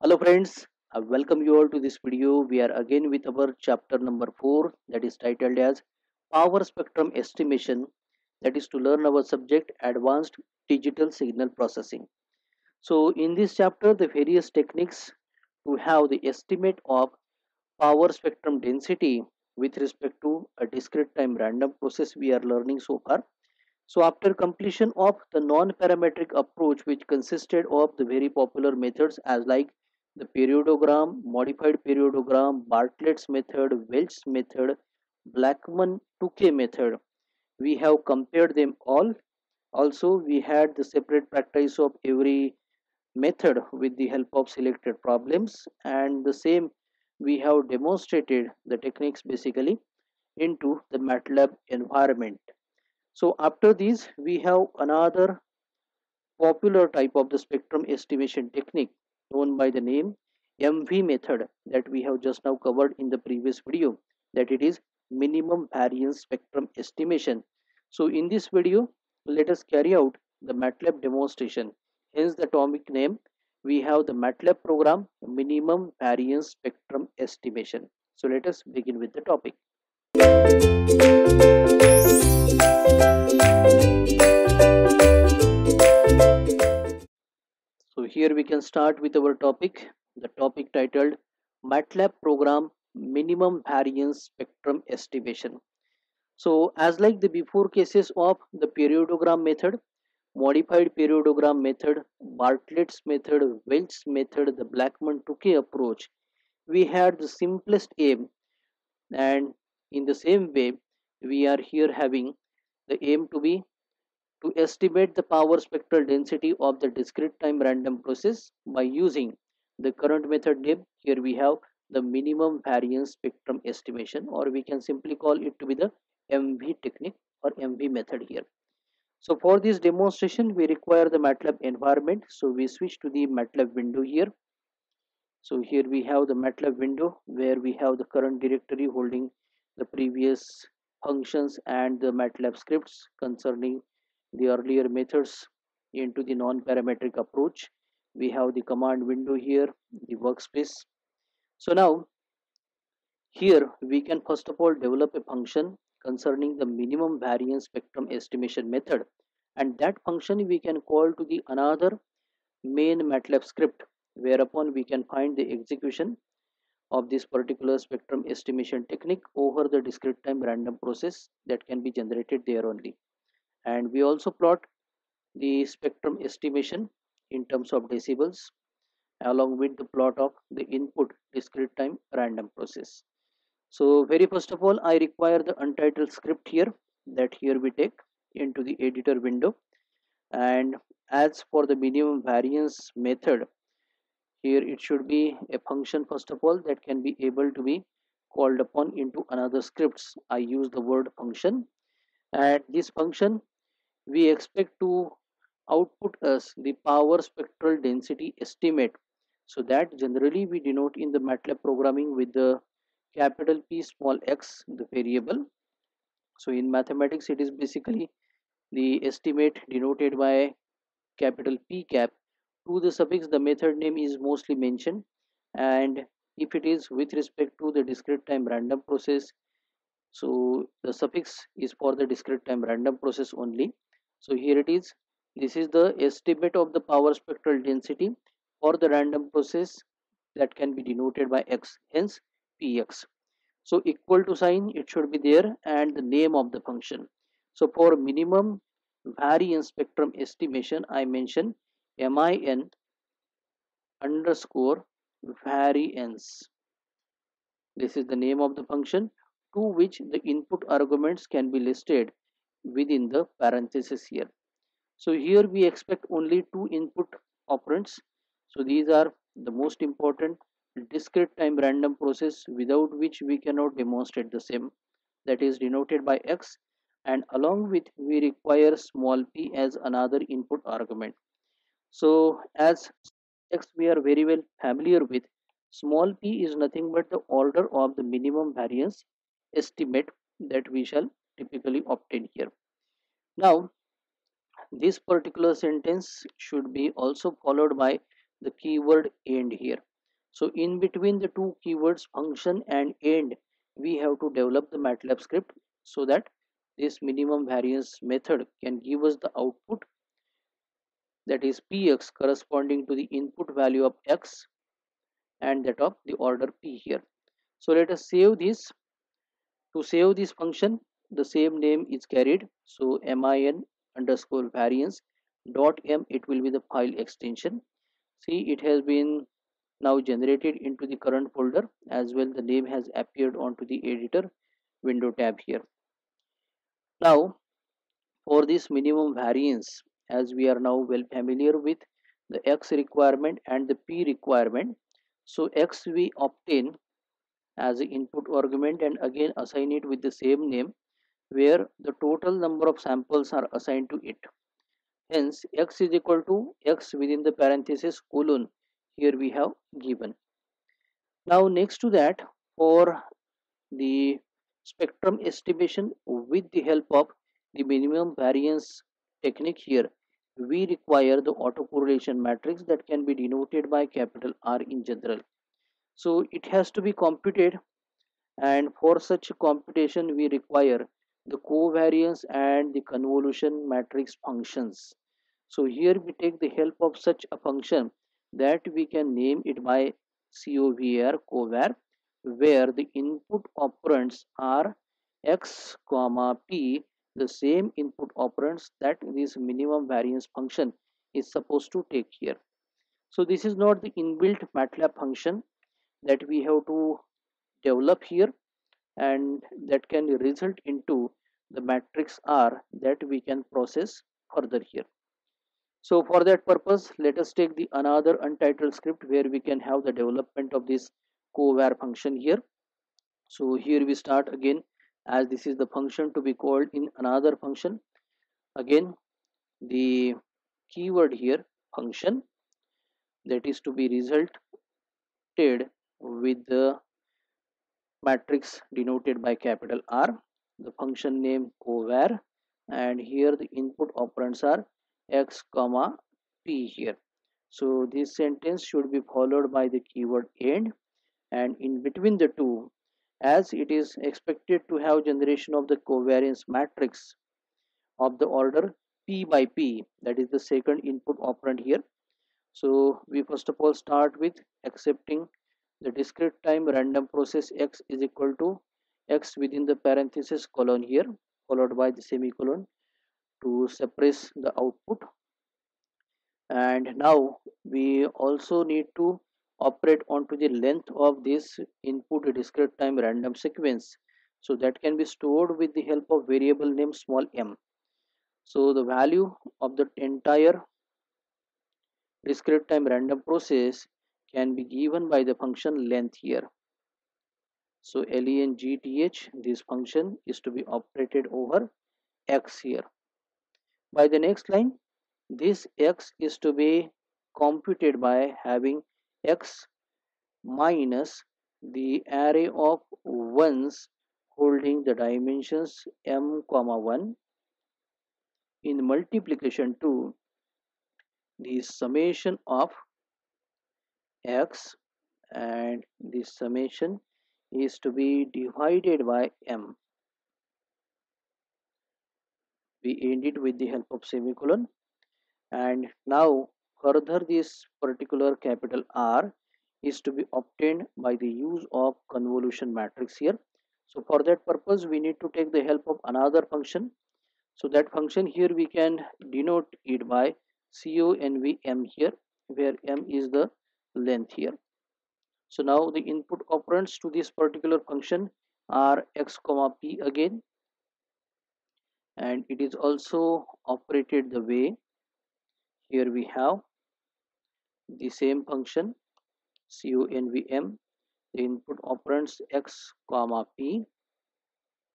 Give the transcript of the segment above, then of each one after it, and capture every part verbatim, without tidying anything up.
Hello friends, I welcome you all to this video. We are again with our chapter number four, that is titled as Power Spectrum Estimation, that is to learn our subject Advanced Digital Signal Processing. So in this chapter, the various techniques to have the estimate of power spectrum density with respect to a discrete time random process we are learning so far. So after completion of the non-parametric approach, which consisted of the very popular methods as like the periodogram, modified periodogram, Bartlett's method, Welch's method, Blackman-Tukey method, we have compared them all. Also, we had the separate practice of every method with the help of selected problems, and the same we have demonstrated the techniques basically into the MATLAB environment. So after these, we have another popular type of the spectrum estimation technique known by the name M V method, that we have just now covered in the previous video, that it is minimum variance spectrum estimation. So in this video, let us carry out the MATLAB demonstration, hence the atomic name. We have the MATLAB program, minimum variance spectrum estimation. So let us begin with the topic. So here we can start with our topic, the topic titled MATLAB program, minimum variance spectrum estimation. So as like the before cases of the periodogram method, modified periodogram method, Bartlett's method, Welch's method, the Blackman-Tukey approach, we had the simplest aim, and in the same way we are here having the aim to be to estimate the power spectral density of the discrete time random process by using the current method name. Here we have the minimum variance spectrum estimation, or we can simply call it to be the M V technique or M V method here. So for this demonstration, we require the MATLAB environment. So we switch to the MATLAB window here. So here we have the MATLAB window where we have the current directory holding the previous functions and the MATLAB scripts concerning the earlier methods into the non-parametric approach. We have the command window here, the workspace. So now here we can first of all develop a function concerning the minimum variance spectrum estimation method, and that function we can call to the another main MATLAB script, whereupon we can find the execution of this particular spectrum estimation technique over the discrete time random process that can be generated there only. And we also plot the spectrum estimation in terms of decibels along with the plot of the input discrete time random process. So very first of all, I require the untitled script here, that here we take into the editor window. And as for the minimum variance method, here it should be a function first of all that can be able to be called upon into another scripts. I use the word function, and this function we expect to output us the power spectral density estimate. So that generally we denote in the MATLAB programming with the capital P small x, the variable. So in mathematics, it is basically the estimate denoted by capital P cap. To the suffix, the method name is mostly mentioned, and if it is with respect to the discrete time random process, so the suffix is for the discrete time random process only. So here it is. This is the estimate of the power spectral density for the random process that can be denoted by x, hence P X. So equal to sign it should be there, and the name of the function. So for minimum variance spectrum estimation, I mention min underscore variance. This is the name of the function, to which the input arguments can be listed within the parenthesis here. So here we expect only two input operands. So these are the most important discrete time random process without which we cannot demonstrate the same, that is denoted by x, and along with we require small p as another input argument. So as x we are very well familiar with, small p is nothing but the order of the minimum variance estimate that we shall typically obtain here. Now this particular sentence should be also followed by the keyword end here. So in between the two keywords, function and end, we have to develop the MATLAB script so that this minimum variance method can give us the output, that is Px, corresponding to the input value of x and that of the order p here. So let us save this. To save this function, the same name is carried, so min underscore variance dot m, it will be the file extension. See, it has been now generated into the current folder, as well the name has appeared onto the editor window tab here. Now for this minimum variance, as we are now well familiar with the x requirement and the p requirement, so x we obtain as an input argument and again assign it with the same name, where the total number of samples are assigned to it. Hence x is equal to x within the parenthesis colon, here we have given. Now next to that, for the spectrum estimation with the help of the minimum variance technique, here we require the autocorrelation matrix that can be denoted by capital R in general. So it has to be computed, and for such computation we require the covariance and the convolution matrix functions. So here we take the help of such a function that we can name it by covar, covar, where the input operands are x comma p, the same input operands that this minimum variance function is supposed to take here. So this is not the inbuilt MATLAB function that we have to develop here, and that can result into the matrix R that we can process further here. So for that purpose, let us take the another untitled script where we can have the development of this covar function here. So here we start again, as this is the function to be called in another function. Again the keyword here function, that is to be resulted with the matrix denoted by capital R, the function name covar, and here the input operands are x comma p here. So this sentence should be followed by the keyword end, and in between the two, as it is expected to have generation of the covariance matrix of the order p by p, that is the second input operand here. So we first of all start with accepting the discrete time random process x is equal to x within the parenthesis colon here, followed by the semicolon to suppress the output. And now we also need to operate onto the length of this input discrete time random sequence, so that can be stored with the help of variable name small m. So the value of the entire discrete time random process can be given by the function length here. So length, this function is to be operated over x here. By the next line, this x is to be computed by having x minus the array of ones holding the dimensions m comma one in multiplication to the summation of x, and this summation is to be divided by m. We end it with the help of semicolon, and now further this particular capital R is to be obtained by the use of convolution matrix here. So for that purpose we need to take the help of another function. So that function here we can denote it by convm here, where m is the length here. So now the input operands to this particular function are x comma p again, and it is also operated the way here we have the same function convm, the input operands x comma p,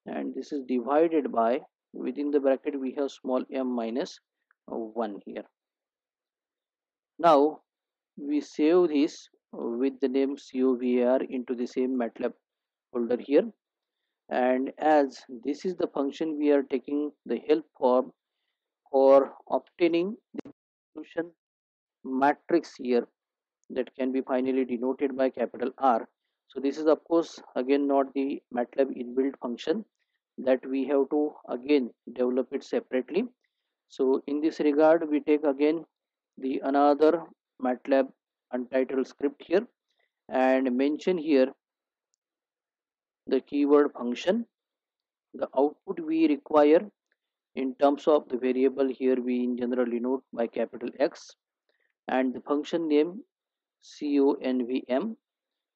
and this is divided by, within the bracket we have small m minus one here. Now we save this with the name covar into the same MATLAB folder here, and as this is the function we are taking the help for for obtaining the solution matrix here, that can be finally denoted by capital R. So this is of course again not the MATLAB inbuilt function, that we have to again develop it separately. So in this regard we take again the another MATLAB untitled script here and mention here the keyword function. The output we require in terms of the variable here we in general denote by capital X, and the function name convm,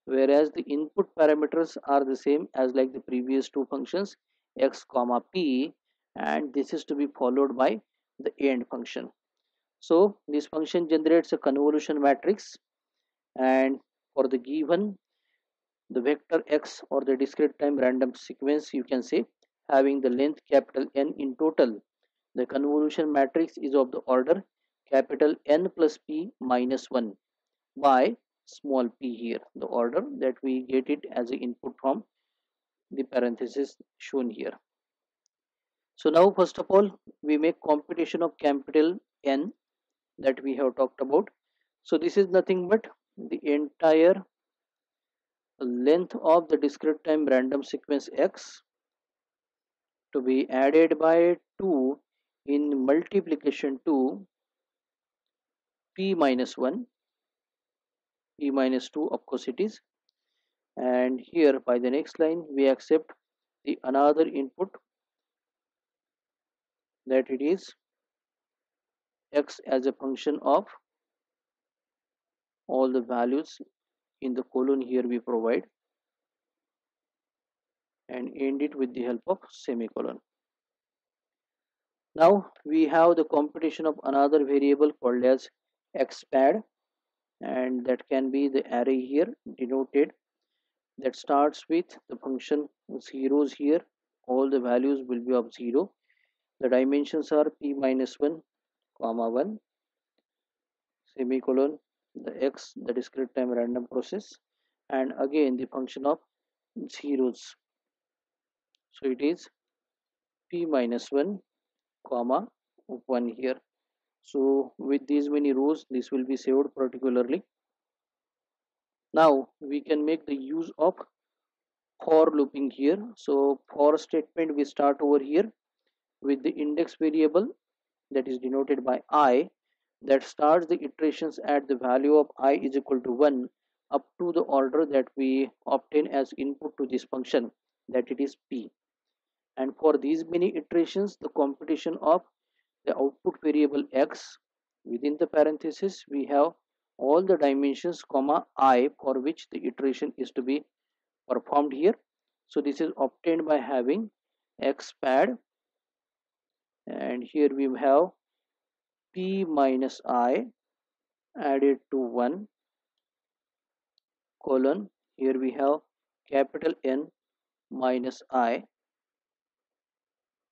whereas the input parameters are the same as like the previous two functions, X comma P, and this is to be followed by the end function. So this function generates a convolution matrix, and for the given the vector X or the discrete time random sequence you can say having the length capital N in total, the convolution matrix is of the order capital N plus P minus one by small p here, the order that we get it as an input from the parenthesis shown here. So now first of all we make computation of capital N that we have talked about. So this is nothing but the entire length of the discrete time random sequence X to be added by two in multiplication to p minus one, p minus two of course it is, and here by the next line we accept the another input that it is X as a function of all the values in the colon here we provide, and end it with the help of semicolon. Now we have the computation of another variable called as xpad, and that can be the array here denoted that starts with the function zeros here, all the values will be of zero, the dimensions are p minus one comma one semicolon, the X the discrete time random process, and again the function of zeros, so it is p minus one comma one here. So with these many rows this will be saved particularly. Now we can make the use of for looping here. So for statement we start over here with the index variable that is denoted by I, that starts the iterations at the value of I is equal to one up to the order that we obtain as input to this function, that it is p, and for these many iterations the computation of the output variable X, within the parenthesis we have all the dimensions comma I for which the iteration is to be performed here. So this is obtained by having xpad, and here we have p minus I added to one colon, here we have capital N minus I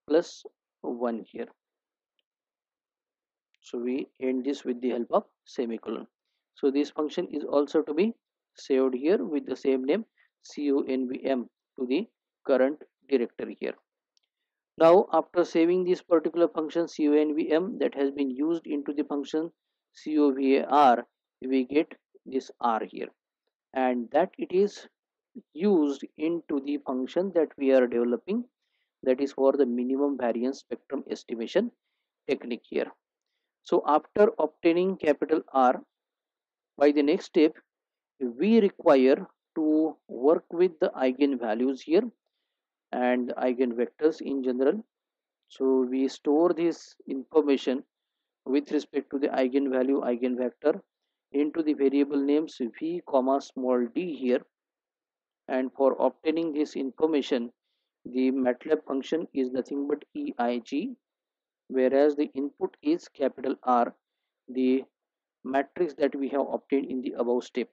plus one here. So we end this with the help of semicolon. So this function is also to be saved here with the same name convm to the current directory here. Now after saving this particular function convm that has been used into the function covar, we get this R here, and that it is used into the function that we are developing, that is for the minimum variance spectrum estimation technique here. So after obtaining capital R, by the next step we require to work with the eigenvalues here and eigenvectors in general. So we store this information with respect to the eigenvalue, eigenvector into the variable names v comma small d here, and for obtaining this information the MATLAB function is nothing but eig, whereas the input is capital R, the matrix that we have obtained in the above step.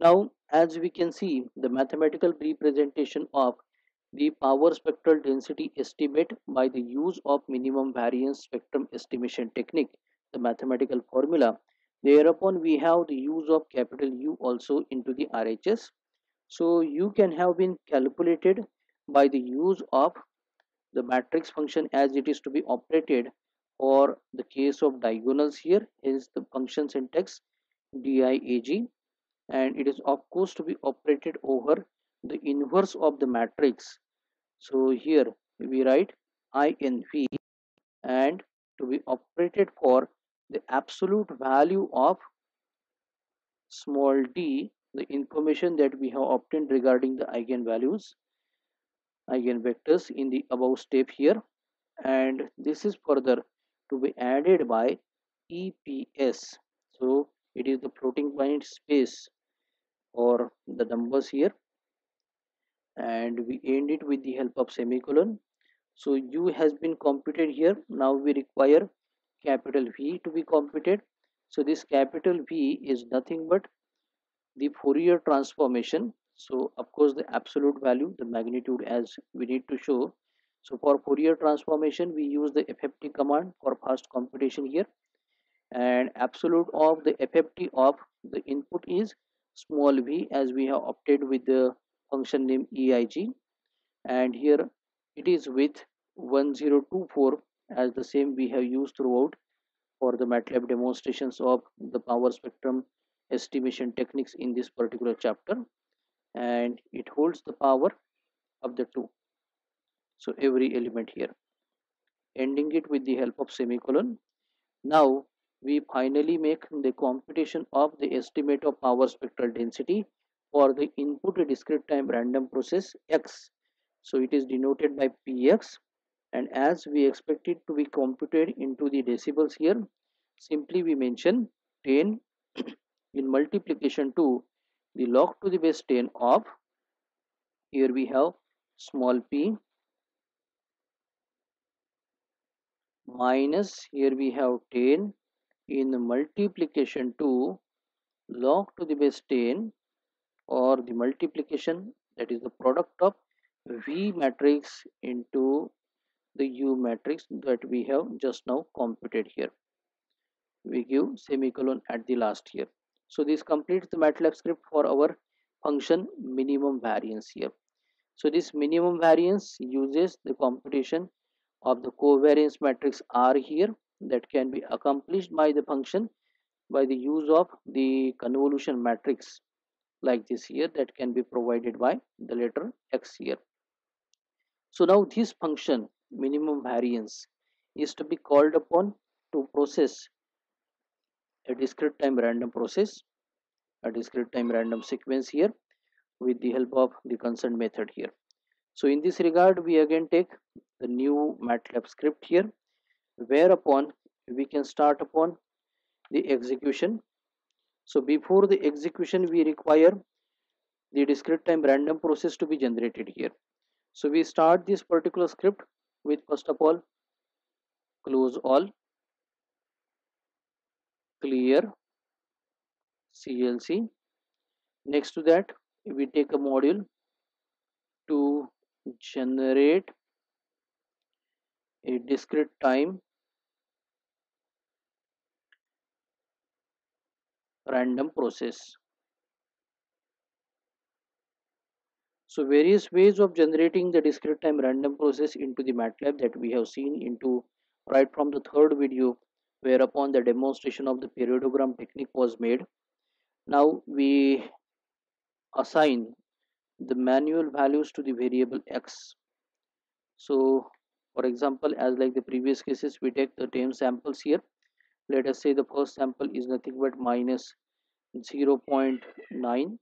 Now as we can see, the mathematical representation of the power spectral density estimate by the use of minimum variance spectrum estimation technique, the mathematical formula, thereupon we have the use of capital U also into the R H S. So U can have been calculated by the use of the matrix function as it is to be operated, or the case of diagonals here, hence the function syntax dig, and it is of course to be operated over the inverse of the matrix. So here we write I N V and to be operated for the absolute value of small d, the information that we have obtained regarding the eigenvalues, eigenvectors in the above step here, and this is further to be added by E P S. So it is the floating point space or the numbers here, and we end it with the help of semicolon. So U has been computed here. Now we require capital V to be computed. So this capital V is nothing but the Fourier transformation. So of course the absolute value, the magnitude, as we need to show. So for Fourier transformation we use the F F T command for fast computation here, and absolute of the F F T of the input is small v, as we have opted with the function name E I G, and here it is with one zero two four, as the same we have used throughout for the MATLAB demonstrations of the power spectrum estimation techniques in this particular chapter, and it holds the power of the two, so every element here, ending it with the help of semicolon. Now we finally make the computation of the estimate of power spectral density for the input discrete time random process X. So it is denoted by P X, and as we expect it to be computed into the decibels here, simply we mention ten in multiplication to the log to the base ten of, here we have small p, minus here we have ten in multiplication to log to the base ten, or the multiplication, that is the product of V matrix into the U matrix that we have just now computed here. We give semicolon at the last here. So this completes the MATLAB script for our function minimum variance here. So this minimum variance uses the computation of the covariance matrix R here, that can be accomplished by the function by the use of the convolution matrix like this here, that can be provided by the letter X here. So now this function minimum variance is to be called upon to process a discrete time random process, a discrete time random sequence here, with the help of the concerned method here. So in this regard we again take the new MATLAB script here, whereupon we can start upon the execution. So before the execution we require the discrete time random process to be generated here. So we start this particular script with, first of all, close all, clear C L C. Next to that we take a module to generate a discrete time random process. So various ways of generating the discrete time random process into the MATLAB that we have seen into right from the third video, whereupon the demonstration of the periodogram technique was made. Now we assign the manual values to the variable X. So for example, as like the previous cases, we take the ten samples here. Let us say the first sample is nothing but minus zero point nine.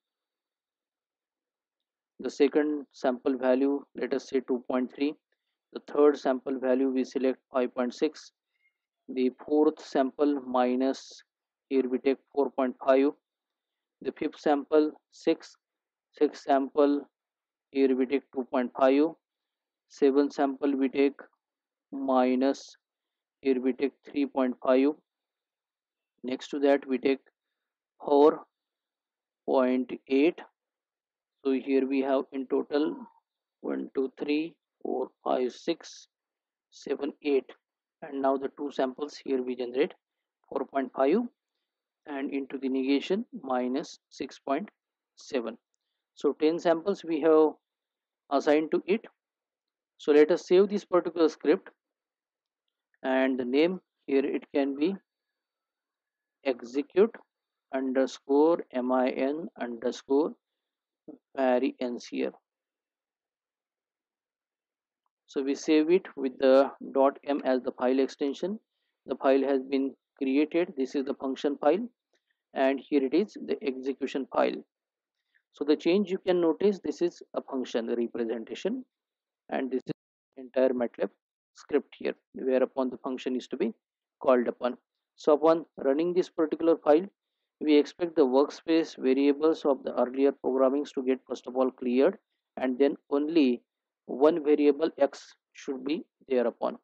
The second sample value, let us say two point three. The third sample value, we select five point six. The fourth sample, minus, here we take four point five. The fifth sample, six. Sixth sample, here we take two point five. Seventh sample, we take minus, here we take three point five. Next to that we take four point eight. So here we have in total one, two, three, four, five, six, seven, eight, and now the two samples here we generate four point five and into the negation minus six point seven. So ten samples we have assigned to it. So let us save this particular script, and the name here it can be execute underscore M I N underscore variancier. So we save it with the .m as the file extension. The file has been created. This is the function file, and here it is the execution file. So the change you can notice, this is a function representation, and this is the entire MATLAB script here, whereupon the function is to be called upon. So upon running this particular file, we expect the workspace variables of the earlier programmings to get first of all cleared, and then only one variable x should be thereupon.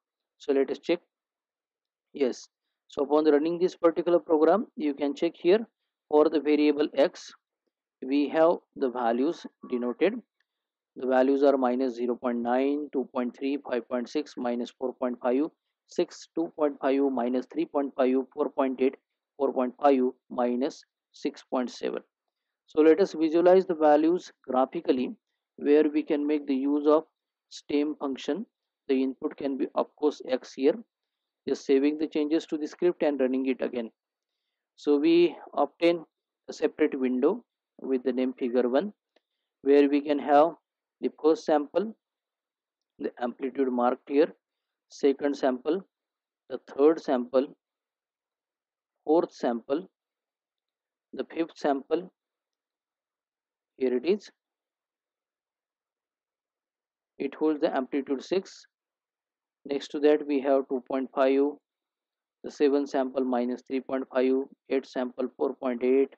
So let us check. Yes, so upon running this particular program, you can check here for the variable x we have the values denoted. The values are minus zero point nine, two point three, five point six, minus four point five, six, two point five, minus three point five, four point eight, four point five, minus six point seven. So let us visualize the values graphically, where we can make the use of stem function. The input can be of course x here. Just saving the changes to the script and running it again. So we obtain a separate window with the name figure one, where we can have the first sample, the amplitude marked here, second sample, the third sample, fourth sample, the fifth sample, here it is, it holds the amplitude six. Next to that we have two point five, the seventh sample minus three point five, eighth sample four point eight,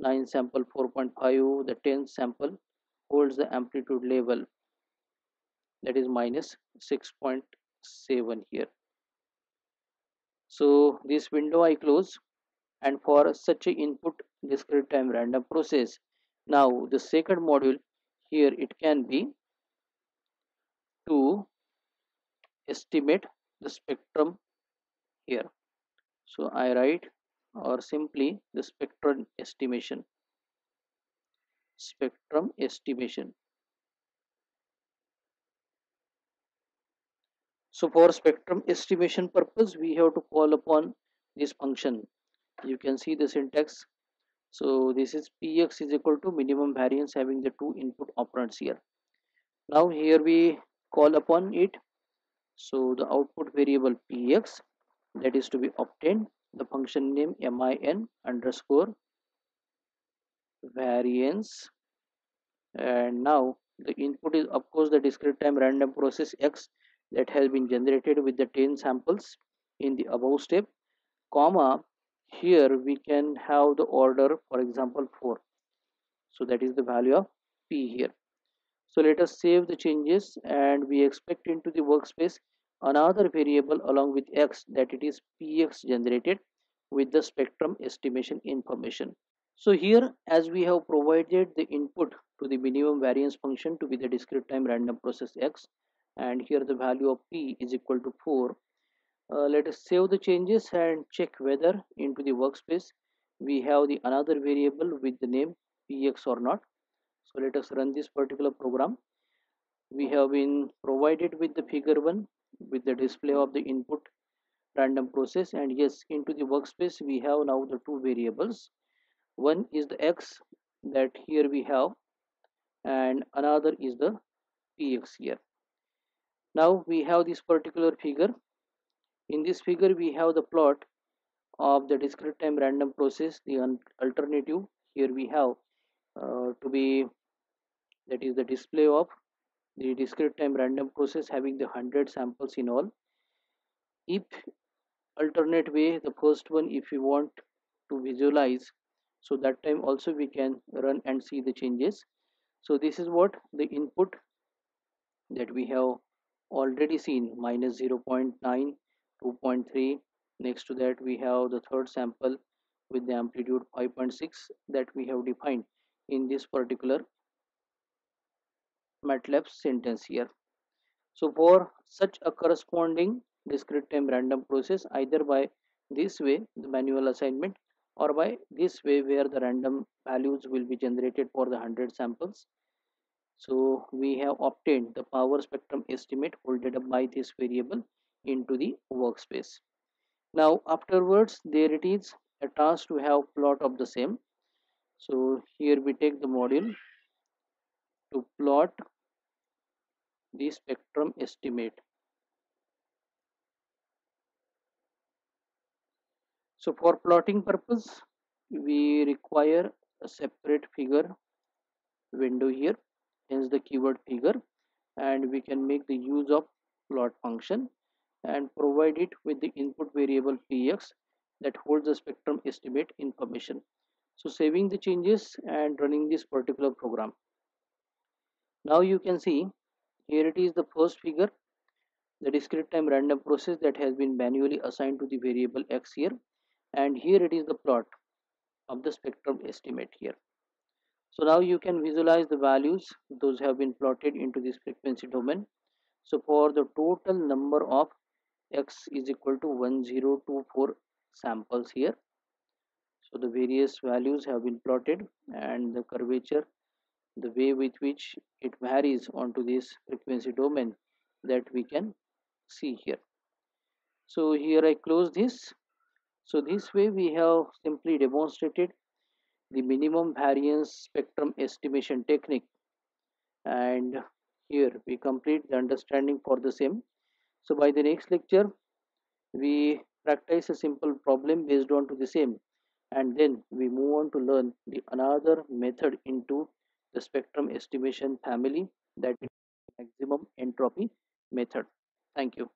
ninth sample four point five, the tenth sample holds the amplitude level, that is minus six point seven here. So this window I close, and for such a input discrete time random process. Now the second module here, it can be to estimate the spectrum here. So I write or simply the spectrum estimation. Spectrum estimation. So for spectrum estimation purpose, we have to call upon this function. You can see the syntax. So this is px is equal to minimum variance, having the two input operands here. Now here we call upon it. So the output variable px that is to be obtained, the function name min underscore variance, and now the input is of course the discrete time random process x that has been generated with the ten samples in the above step, comma, here we can have the order, for example four. So that is the value of p here. So let us save the changes, and we expect into the workspace another variable along with x, that it is px generated with the spectrum estimation information. So here, as we have provided the input to the minimum variance function to be the discrete time random process x, and here the value of p is equal to four. Uh, let us save the changes and check whether into the workspace we have the another variable with the name px or not. So let us run this particular program. We have been provided with the figure one with the display of the input random process, and yes, into the workspace we have now the two variables. One is the x that here we have, and another is the px here. Now we have this particular figure. In this figure we have the plot of the discrete time random process. The alternative here we have uh, to be, that is the display of the discrete time random process having the one hundred samples in all. If alternate way, the first one if you want to visualize, so that time also we can run and see the changes. So this is what the input that we have already seen, minus zero point nine, two point three. Next to that we have the third sample with the amplitude five point six that we have defined in this particular MATLAB sentence here. So for such a corresponding discrete time random process, either by this way, the manual assignment, or by this way where the random values will be generated for the one hundred samples. So we have obtained the power spectrum estimate holded up by this variable into the workspace. Now afterwards, there it is, a task to have plot of the same. So here we take the module to plot the spectrum estimate. So for plotting purpose, we require a separate figure window here, hence the keyword figure, and we can make the use of plot function and provide it with the input variable px that holds the spectrum estimate information. So saving the changes and running this particular program. Now you can see here it is the first figure, the discrete time random process that has been manually assigned to the variable x here, and here it is the plot of the spectrum estimate here. So now you can visualize the values, those have been plotted into this frequency domain. So for the total number of x is equal to one thousand twenty-four samples here. So the various values have been plotted, and the curvature, the way with which it varies onto this frequency domain, that we can see here. So here I close this. So this way we have simply demonstrated the minimum variance spectrum estimation technique, and here we complete the understanding for the same. So by the next lecture we practice a simple problem based on to the same, and then we move on to learn the another method into the spectrum estimation family, that is maximum entropy method. Thank you.